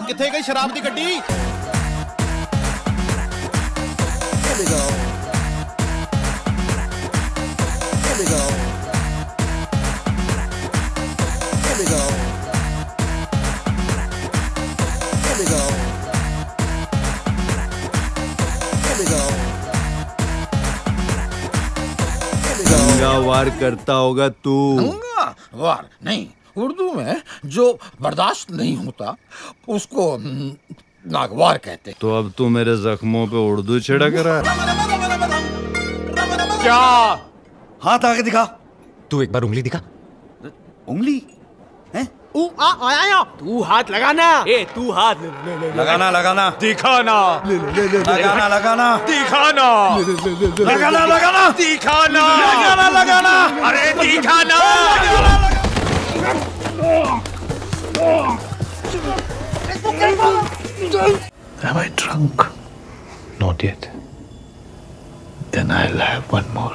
किथे गई शराब दी गड्डी? वार करता होगा तू। वार नहीं, उर्दू में जो बर्दाश्त नहीं होता उसको नागवार कहते हैं। तो अब तू मेरे जख्मों पे उर्दू छिड़क रहा है क्या? हाथ आगे दिखा, तू एक बार उंगली दिखा। उंगली है? आया तू हाथ लगाना, ए तू हाथ लगाना, लगाना दिखाना, लगाना लगाना दिखाना, लगाना लगाना दिखाना, लगाना लगाना, अरे दिखाना। Am I drunk? Not yet. Then I'll have one more.